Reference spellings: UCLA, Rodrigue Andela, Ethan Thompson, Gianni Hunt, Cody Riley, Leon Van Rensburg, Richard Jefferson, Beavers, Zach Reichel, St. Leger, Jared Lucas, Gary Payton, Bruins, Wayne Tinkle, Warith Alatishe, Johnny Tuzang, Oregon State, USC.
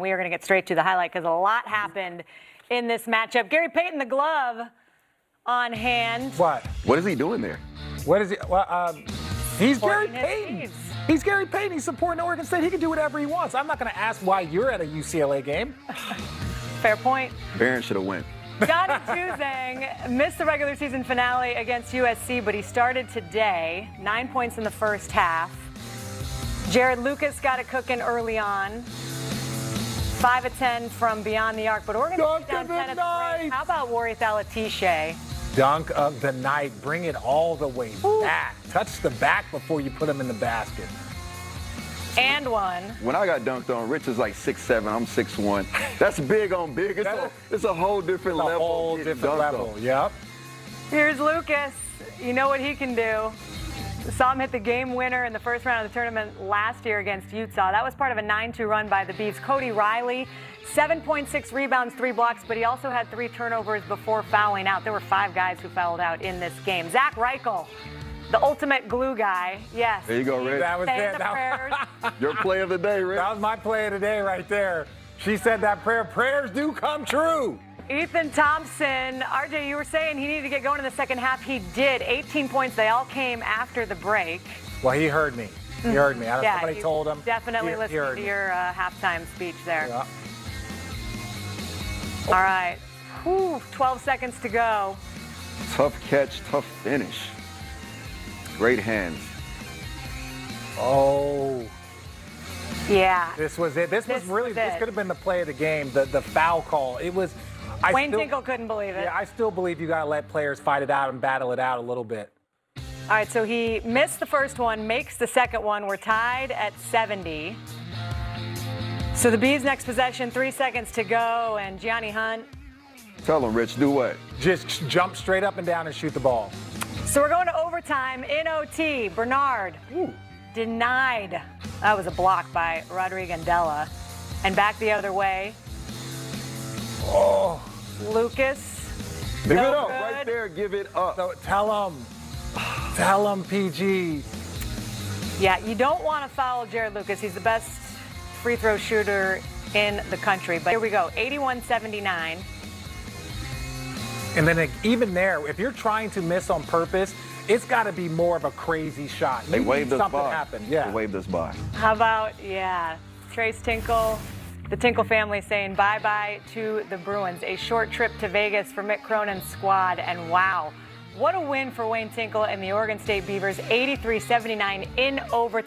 We are going to get straight to the highlight because a lot happened in this matchup. Gary Payton, the glove on hand. What? What is he doing there? What is he? Well, he's Gary Payton. He's Gary Payton. He's supporting Oregon State. He can do whatever he wants. I'm not going to ask why you're at a UCLA game. Fair point. Barron should have went. Johnny Tuzang missed the regular season finale against USC, but he started today. 9 points in the first half. Jared Lucas got it cooking early on. 5 of 10 from beyond the arc, but Oregon down 10 at the break. How about Warith Alatishe? Dunk of the night. Bring it all the way back. Touch the back before you put him in the basket. And one. When I got dunked on, Rich is like 6'7", I'm 6'1". That's big on big. It's a whole different level. It's a whole different level, yep. Here's Lucas. You know what he can do. Saw him hit the game winner in the first round of the tournament last year against Utah. That was part of a 9-2 run by the Beavs. Cody Riley, 7.6 rebounds, 3 blocks, but he also had 3 turnovers before fouling out. There were 5 guys who fouled out in this game. Zach Reichel, the ultimate glue guy. Yes. There you go, Rich. That was it. Your play of the day, Rich. That was my play of the day right there. She said that prayer. Prayers do come true. Ethan Thompson, RJ, you were saying he needed to get going in the second half. He did. 18 points. They all came after the break. Well, he heard me. He heard me. I don't know if somebody told him. Definitely listened to your halftime speech there. Yeah. All right. Whew, 12 seconds to go. Tough catch, tough finish. Great hands. Oh. Yeah. This was it. This could have been the play of the game, the foul call. It was. Wayne Tinkle couldn't believe it. Yeah, I still believe you got to let players fight it out and battle it out a little bit. All right, so he missed the first one, makes the second one. We're tied at 70. So the Bees' next possession, 3 seconds to go, and Gianni Hunt. Tell him, Rich, do what? Just jump straight up and down and shoot the ball. So we're going to overtime in OT. Bernard denied. That was a block by Rodrigue Andela. And back the other way. Oh. Lucas. Give it up. Good. Right there, give it up. So tell him. Tell him, PG. Yeah, you don't want to foul Jared Lucas. He's the best free throw shooter in the country. But here we go, 81-79. And then even there, if you're trying to miss on purpose, it's got to be more of a crazy shot. They waved us by. Happened. Yeah. They waved us by. How about, yeah, Trace Tinkle. The Tinkle family saying bye-bye to the Bruins. A short trip to Vegas for Mick Cronin's squad. And wow, what a win for Wayne Tinkle and the Oregon State Beavers. 83-79 in overtime.